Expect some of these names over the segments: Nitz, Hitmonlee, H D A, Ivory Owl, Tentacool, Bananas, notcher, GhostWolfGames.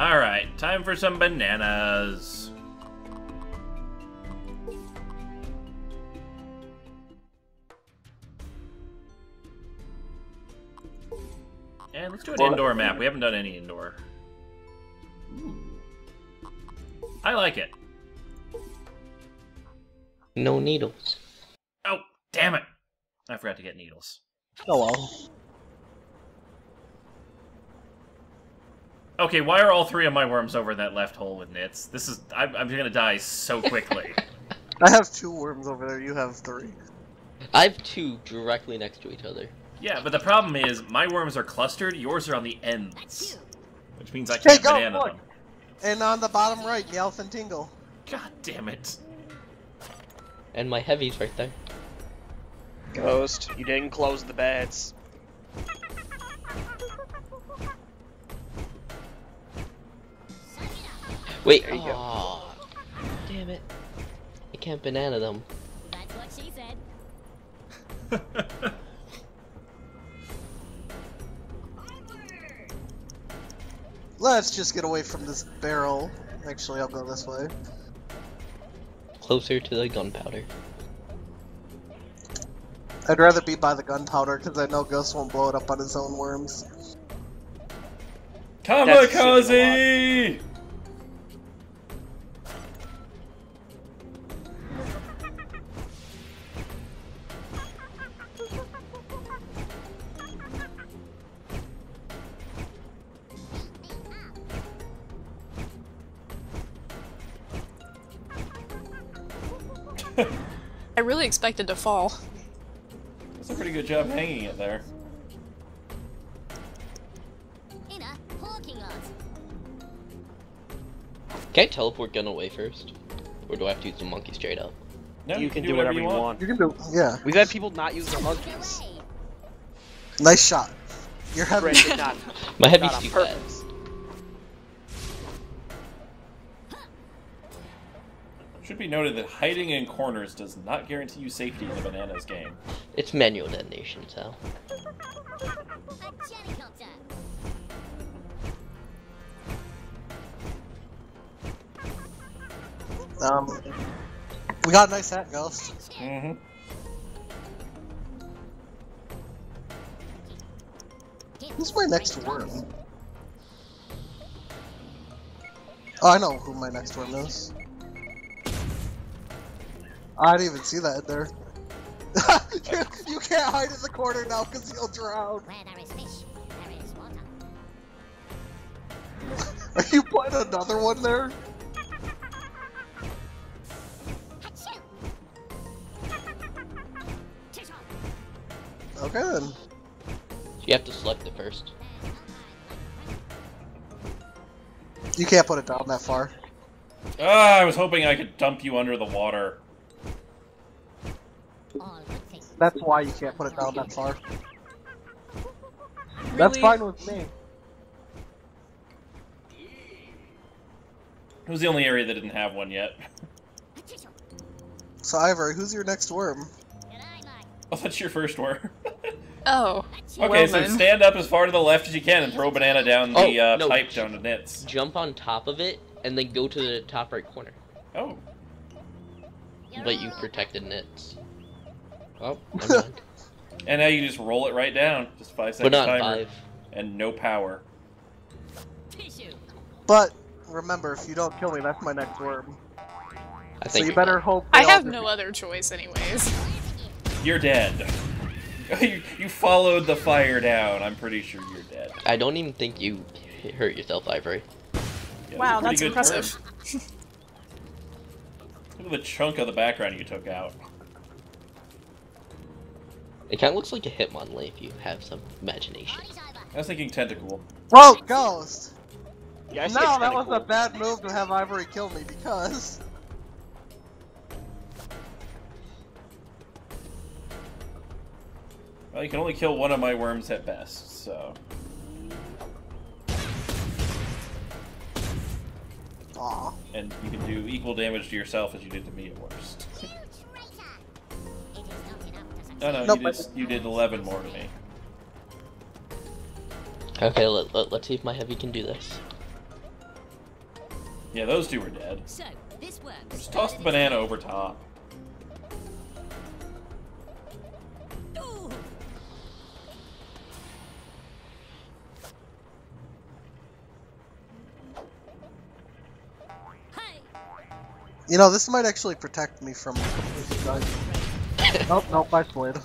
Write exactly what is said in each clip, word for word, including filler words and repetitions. Alright, time for some bananas. And let's do an indoor map. We haven't done any indoor. I like it. No needles. Oh, damn it! I forgot to get needles. Oh well. Okay, why are all three of my worms over in that left hole with nits? This is... I'm, I'm gonna die so quickly. I have two worms over there, you have three. I have two directly next to each other. Yeah, but the problem is, my worms are clustered, yours are on the ends. Which means I can't hey, go, banana look. them. And on the bottom right, Yelf and Tingle. God damn it. And my heavy's right there. Ghost, you didn't close the beds. Wait, there you go. Damn it. I can't banana them. That's what she said. Let's just get away from this barrel. Actually, I'll go this way. Closer to the gunpowder. I'd rather be by the gunpowder because I know Ghost won't blow it up on his own worms. Kamikaze! I really expected to fall. That's a pretty good job hanging it there. Can I teleport gun away first? Or do I have to use the monkey straight up? No, you, you can, can do, do whatever, whatever you, you want. want. You can do, yeah. We've had people not use the monkeys. Nice shot. Your heavy did not. My heavy's too fast. Should be noted that hiding in corners does not guarantee you safety in the bananas game. It's manual detonation, so. Um, we got a nice hat, Ghost. Mm-hmm. Who's my next worm? Oh, I know who my next worm is. I didn't even see that in there. you, you can't hide in the corner now because you'll drown. Where there is fish, there is water. Are you putting another one there? Okay then. So you have to select it first. You can't put it down that far. Ah, I was hoping I could dump you under the water. That's why you can't put it down that far. Really? That's fine with me. It was the only area that didn't have one yet. So Ivory, who's your next worm? Oh, that's your first worm. Oh. Okay, well, so then. Stand up as far to the left as you can and throw banana down oh, the uh, no. pipe down to nits. Jump on top of it and then go to the top right corner. Oh. But you protected nits. Oh, and now you just roll it right down, just five seconds timer, five. and no power. But remember, if you don't kill me, that's my next worm. I think so you better hope. I have no other choice, anyways. You're dead. you, you followed the fire down. I'm pretty sure you're dead. I don't even think you hurt yourself, Ivory. Yeah, wow, that's impressive. Look at the chunk of the background you took out. It kind of looks like a Hitmonlee if you have some imagination. I was thinking Tentacool. Whoa, Ghost! Yeah, no, that was a bad move to have Ivory kill me because... Well, you can only kill one of my worms at best, so... Aww. And you can do equal damage to yourself as you did to me at worst. No, no, nope, you, did, you did eleven more to me. Okay, let, let, let's see if my heavy can do this. Yeah, those two are dead. So, this works. Just toss the banana over top. You know, this might actually protect me from these guys. Nope, nope, I slid.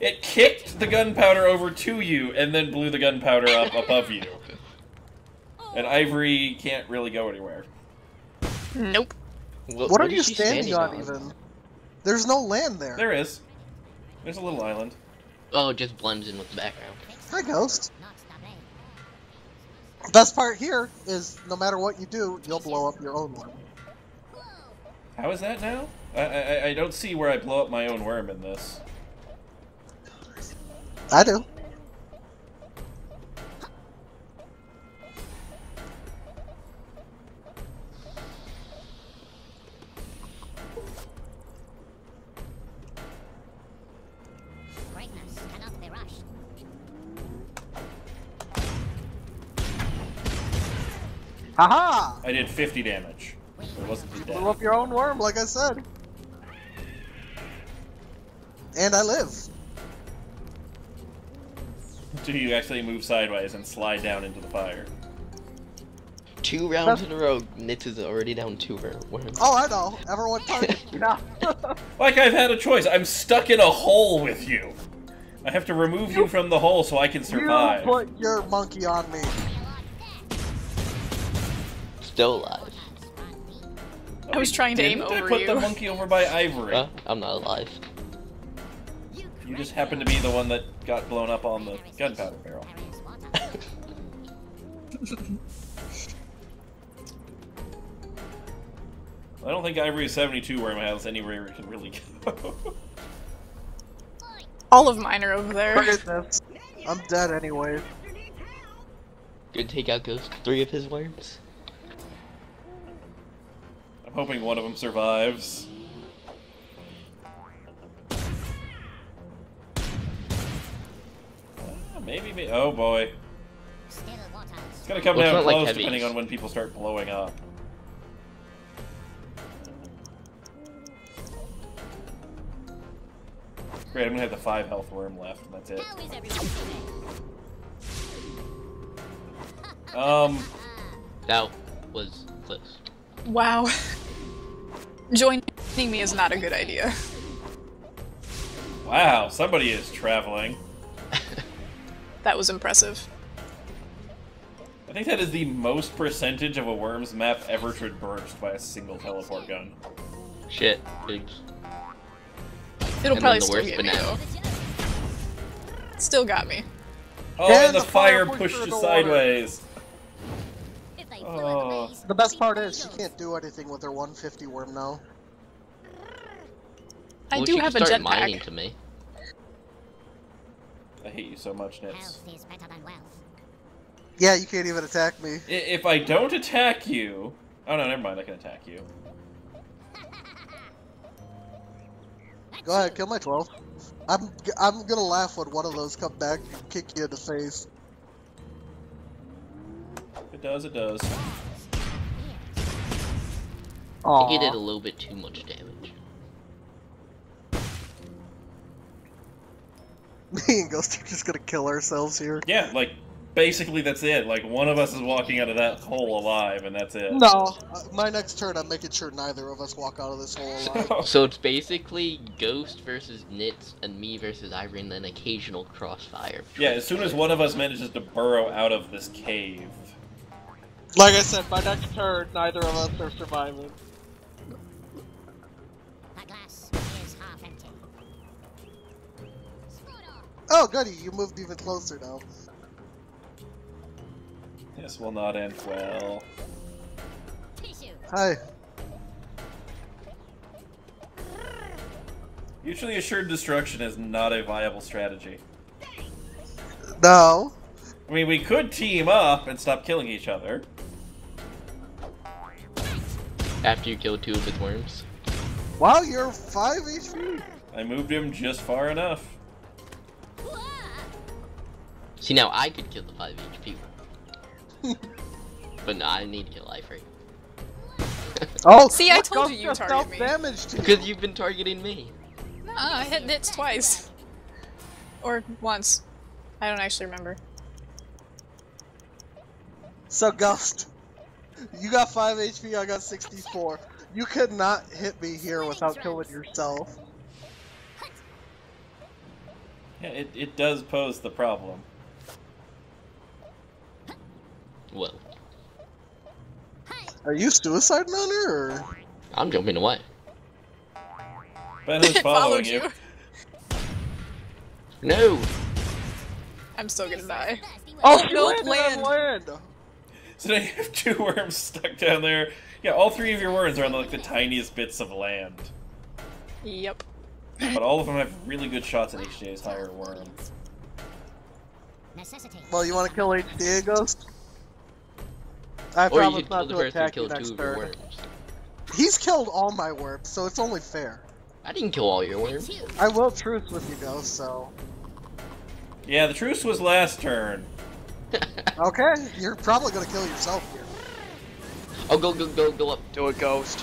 It kicked the gunpowder over to you and then blew the gunpowder up above you. And Ivory can't really go anywhere. Nope. What, what are you standing, standing on, on even? There's no land there. There is. There's a little island. Oh, it just blends in with the background. Hi, Ghost. The best part here is no matter what you do, you'll blow up your own worm. How is that now? I, I I don't see where I blow up my own worm in this. I do. Haha! I did fifty damage. It wasn't too bad. Blew up your own worm, like I said. And I live. Do you actually move sideways and slide down into the fire? Two rounds in a row, Nitz is already down two rounds. Oh, I know. Everyone target. Like I've had a choice. I'm stuck in a hole with you. I have to remove you, you from the hole so I can survive. You put your monkey on me. Still alive. Oh, I was trying to aim over you. I put you. the monkey over by Ivory. Huh? I'm not alive. You just happen to be the one that got blown up on the gunpowder barrel. I don't think Ivory's seventy-two worm has anywhere it can really go. All of mine are over there. I'm dead anyway. Good take out Ghost. Three of his worms. Hoping one of them survives. Ah, maybe, maybe. Oh boy. It's gonna come well, down close like depending on when people start blowing up. Great, I'm gonna have the five health worm left, and that's it. Um. That was close. Wow. Joining me is not a good idea. Wow, somebody is traveling. That was impressive. I think that is the most percentage of a worm's map ever traversed by a single teleport gun. Shit. Oops. It'll and probably still get me though. Still got me. Oh, and, and the, the fire, fire pushed you sideways. Oh. The best part is she can't do anything with her one fifty worm now. I well, do have a jetpack. To me. I hate you so much, Nitz. Yeah, you can't even attack me. If I don't attack you, oh no, never mind. I can attack you. Go ahead, kill my twelve. I'm I'm gonna laugh when one of those come back and kick you in the face. It does, it does. Aww. I think he did a little bit too much damage. Me and Ghost are just gonna kill ourselves here. Yeah, like, basically that's it. Like, one of us is walking out of that hole alive, and that's it. No, uh, my next turn I'm making sure neither of us walk out of this hole alive. So it's basically Ghost versus Nitz, and me versus Ivory, and then occasional crossfire. Yeah, as soon as one of us manages to burrow out of this cave. Like I said, by next turn, neither of us are surviving. My glass is half empty. Oh, goody, you moved even closer now. This will not end well. Hi. Mutually assured destruction is not a viable strategy. No. I mean, we could team up and stop killing each other. After you kill two of his worms. Wow, you're five H P! I moved him just far enough. See, now I could kill the five H P. But no, I need to kill Ivory. Oh! See, I told you you targeted me. Damage to you. Because you've been targeting me. No, I hit nits twice. Or once. I don't actually remember. So, Ghost, you got five H P, I got sixty-four. You could not hit me here without killing yourself. Yeah, it, it does pose the problem. Well. Are you suicide manner, or...? I'm jumping away. Ben is following you. you. No! I'm still gonna die. Oh, you landed land. land! So now you have two worms stuck down there. Yeah, all three of your worms are on like the tiniest bits of land. Yep. But all of them have really good shots at H D A's higher worm. Well, you want to kill H D A, Ghost? I or promise you not to attack you next turn. He's killed all my worms, so it's only fair. I didn't kill all your worms. I will truce with you, Ghost, so... Yeah, the truce was last turn. Okay, you're probably gonna kill yourself here. Oh, go, go, go, go up. Do a Ghost.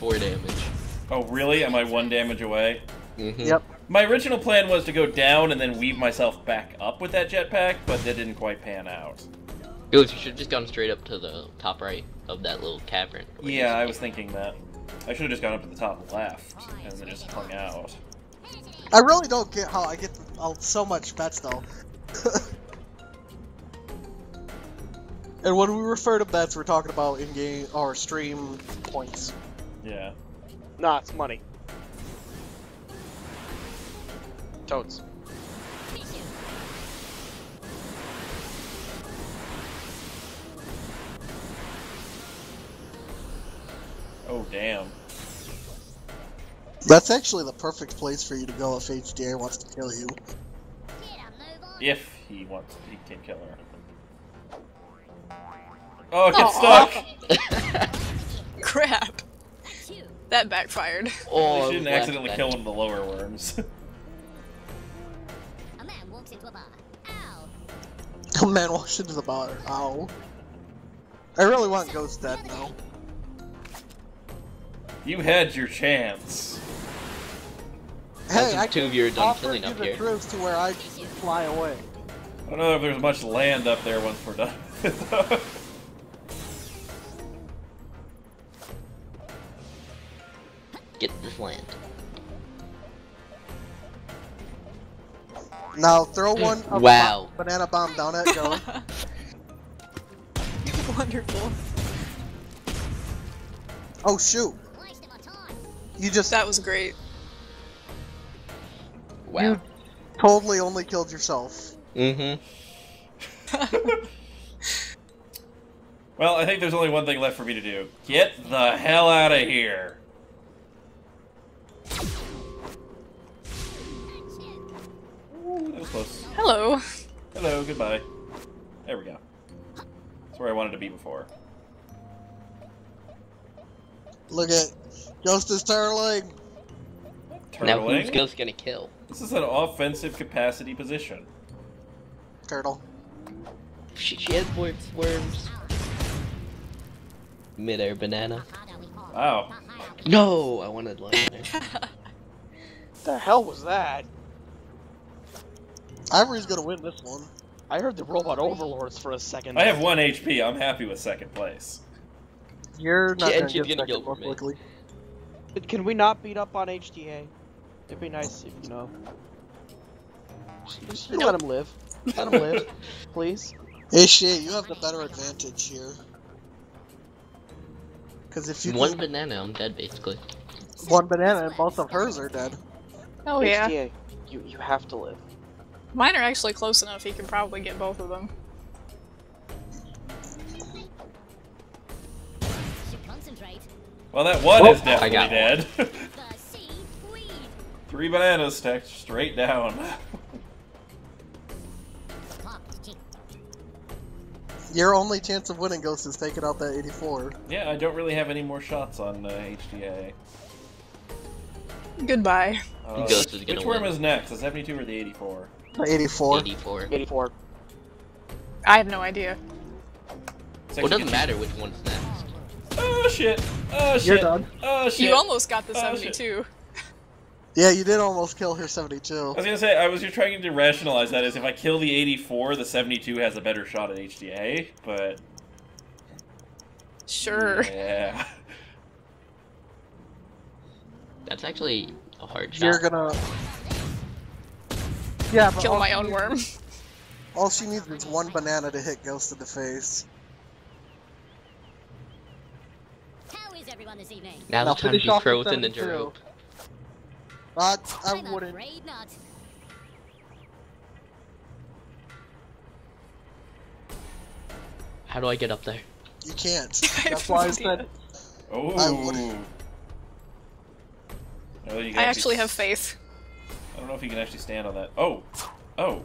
Four damage. Oh, really? Am I one damage away? Mm-hmm. Yep. My original plan was to go down and then weave myself back up with that jetpack, but that didn't quite pan out. Ghost, you should have just gone straight up to the top right of that little cavern. Yeah, I was thinking that. I should have just gone up to the top left and then just hung out. I really don't get how I get so much bets, though. And when we refer to bets, we're talking about in-game or stream points. Yeah. Nah, it's money. Totes. Oh, damn. That's actually the perfect place for you to go if H D A wants to kill you. If he wants to, he can kill her. Oh, it gets Aww. stuck! Crap. That backfired. Oh, she didn't accidentally back. kill one of the lower worms. A man walks into a bar. Ow! A man walks into the bar. Ow. I really want Ghost dead now. You had your chance. Hey, I two of you are done killing up here. Proves to where I fly away. I don't know if there's much land up there once we're done. Get this land. Now throw one up wow. bomb, banana bomb down at Joe. Wonderful. Oh shoot. You just- That was great. Wow. You totally only killed yourself. Mm-hmm. Well, I think there's only one thing left for me to do. Get the hell out of here! Ooh, that was close. Hello. Hello, goodbye. There we go. That's where I wanted to be before. Look at... Ghost is turtling! Turtling? Now who's Ghost gonna kill? This is an offensive capacity position. Turtle. She, she has worms. worms. Mid-air banana. Wow. No! I wanted land there. The hell was that? Ivory's gonna win this one. I heard the robot overlords for a second. I have one H P. I'm happy with second place. You're not yeah, gonna get gonna second more quickly. Can we not beat up on H D A? It'd be nice if, you know... Just let him live. Let him live. Please. H D A, you have the better advantage here. Cause if you One do... banana, I'm dead, basically. One banana, and both of hers are dead. Oh, yeah. H D A, you, you have to live. Mine are actually close enough, he can probably get both of them. Well, that one Whoa. is definitely I dead. Three bananas stacked straight down. Your only chance of winning, Ghost, is taking out that eighty-four. Yeah, I don't really have any more shots on uh, H D A. Goodbye. Uh, Ghost is gonna which worm win. is next? The seventy-two or the eighty-four? The eighty-four. eighty-four. eighty-four. I have no idea. Well, it doesn't matter which one's next. Oh shit! Oh shit! You're done. Oh shit! You almost got the oh, seventy-two. Shit. Yeah, you did almost kill her seventy-two. I was gonna say, I was trying to rationalize that as if I kill the eighty-four, the seventy-two has a better shot at H D A, but... Sure. Yeah. That's actually a hard shot. You're gonna... Yeah, but kill my own worm. All she needs is one banana to hit Ghost in the face. How is everyone this evening? Now, now it's time to throw within the group. But I wouldn't. How do I get up there? You can't. That's why I said oh. I wouldn't. Oh, you can I actually have faith. I don't know if you can actually stand on that. Oh! Oh!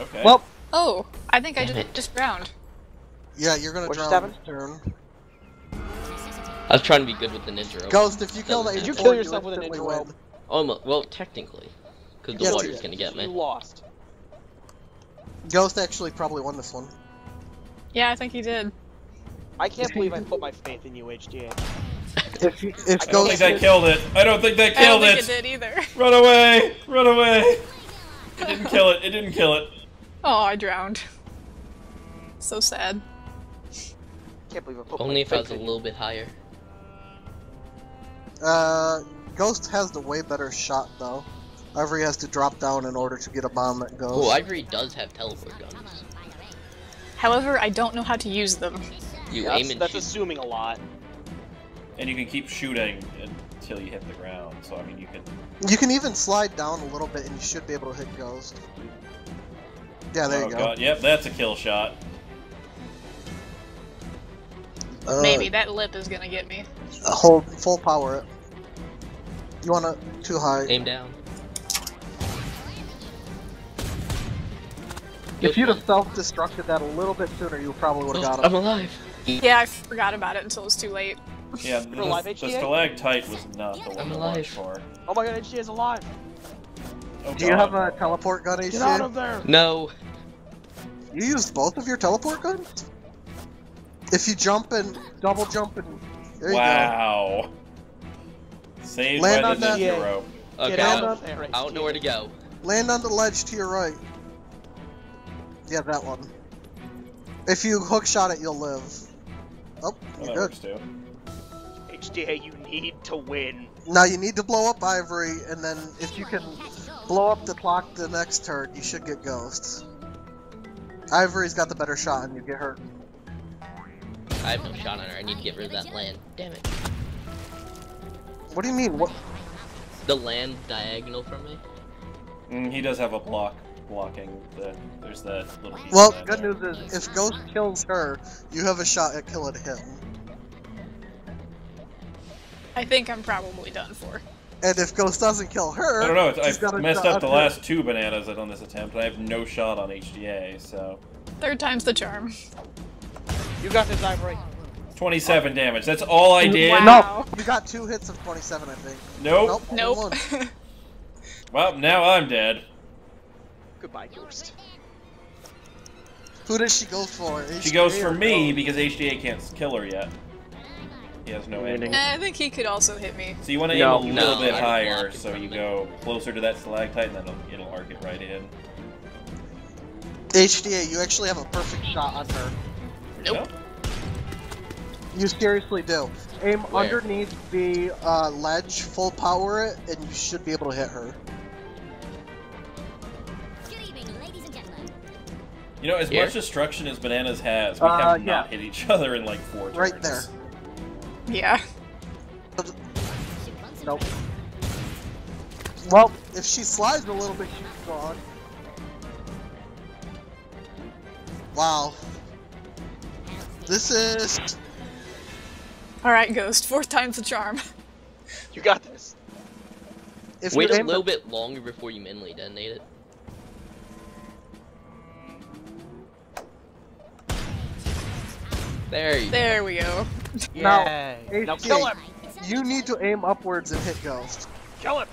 Okay. Well, oh, I think I just, just drowned. Yeah, you're gonna drown. Turn. I was trying to be good with the ninja rope. Ghost, if you kill the, did you kill yourself with a ninja rope? Almost. Well, technically, because the yes, water's gonna get me. You lost. Ghost actually probably won this one. Yeah, I think he did. I can't believe I put my faith in you, H D A. If, if I don't Ghost think that killed it. I don't think that killed it. I don't think it. It did either. Run away! Run away! It didn't kill it. It didn't kill it. Oh, I drowned. So sad. Can't believe I put only if I was a little bit higher. Uh, Ghost has the way better shot though. Ivory has to drop down in order to get a bomb at Ghost. Oh, Ivory does have teleport guns. However, I don't know how to use them. You yeah, aim that's, and that's shoot. Assuming a lot. And you can keep shooting until you hit the ground. So I mean, you can. You can even slide down a little bit, and you should be able to hit Ghost. Yeah, there oh, you go. God. Yep, that's a kill shot. Uh, Maybe that lip is gonna get me. Hold full power it. You wanna too high. Aim down. If you'd have self-destructed that a little bit sooner, you probably would have got it. I'm alive. Yeah, I forgot about it until it was too late. Yeah, the, the stalactite was not the one to watch for. Oh my god, H D A's alive! Oh, do you have a teleport gun, H D A? Get out of there! No. You used both of your teleport guns? If you jump and double jump and there wow. you go. Wow. Saved land by on the hero. Okay, Get out of there. I don't know where to go. Land on the ledge to your right. Yeah, that one. If you hook shot it, you'll live. Oh, well, you're good. Too. H D A, you need to win. Now you need to blow up Ivory, and then if you can blow up the clock the next turn, you should get Ghosts. Ivory's got the better shot, and you get hurt. I have no shot on her. I need to get rid of that land. Damn it. What do you mean? What? The land diagonal from me? Mm, he does have a block blocking. The, there's that little piece well, of good there. News is if Ghost kills her, you have a shot at killing him. I think I'm probably done for. And if Ghost doesn't kill her... I don't know. It's, I've messed up the her. last two bananas on this attempt. I have no shot on H D A, so... Third time's the charm. You got this, Ivory. twenty-seven damage. That's all I did. Wow. No, you got two hits of twenty-seven, I think. Nope. Nope. nope. Well, now I'm dead. Goodbye, Ghost. Who does she go for? H D A she goes for me because H D A can't kill her yet. He has no ending. I think he could also hit me. So you want to no, aim a little no, bit higher, so you go closer to that stalactite, and then it'll, it'll arc it right in. H D A, you actually have a perfect shot on her. Nope. You seriously do. Aim Where? underneath the uh, ledge, full power it, and you should be able to hit her. Good evening, ladies and gentlemen. You know, as Here? much destruction as Bananas has, we uh, have yeah. not hit each other in like four turns. Right there. Yeah. Nope. Well, if she slides a little bit, she's gone. Wow. This is... Alright, Ghost. Fourth time's the charm. You got this. If Wait a little bit longer before you mentally detonate it. There you There go. we go. Now, now kill him! You need to aim upwards and hit Ghost. Kill him!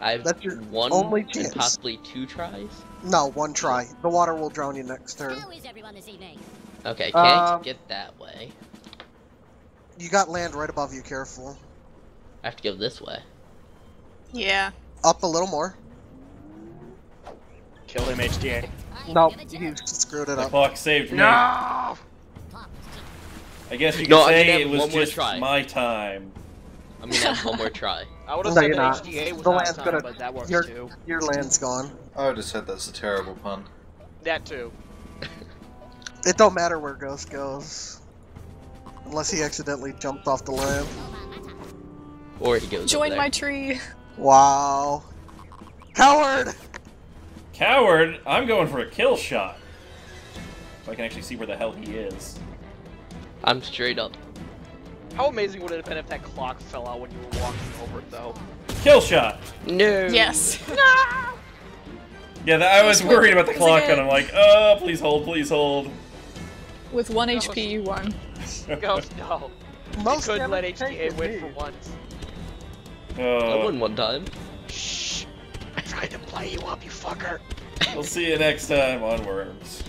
I've That's your one only chance. Possibly two tries? No, one try. The water will drown you next turn. How is everyone this evening? Okay, can't um, get that way. You got land right above you, careful. I have to go this way. Yeah. Up a little more. Kill him, H D A. Nope, you screwed it the up. The clock saved me. No! I guess you could no, say it was just try. my time. I'm gonna have one more try. I would've no, said that H D A was the last time, gonna, but that worked your, too. Your land's gone. I would've said that's a terrible pun. That too. It don't matter where Ghost goes. Unless he accidentally jumped off the land. Or he goes Join my tree! Wow. Coward! Coward? I'm going for a kill shot. So I can actually see where the hell he is. I'm straight up. How amazing would it have been if that clock fell out when you were walking over it, though? Kill shot! No! Yes. No! Yeah, that, I was worried about the clock, and I'm like, oh, please hold, please hold. With one Ghost. H P, you won. Ghost, no. Most you couldn't let H D A win for once. Uh, I won one time. Shh! I tried to play you up, you fucker! We'll see you next time on Worms.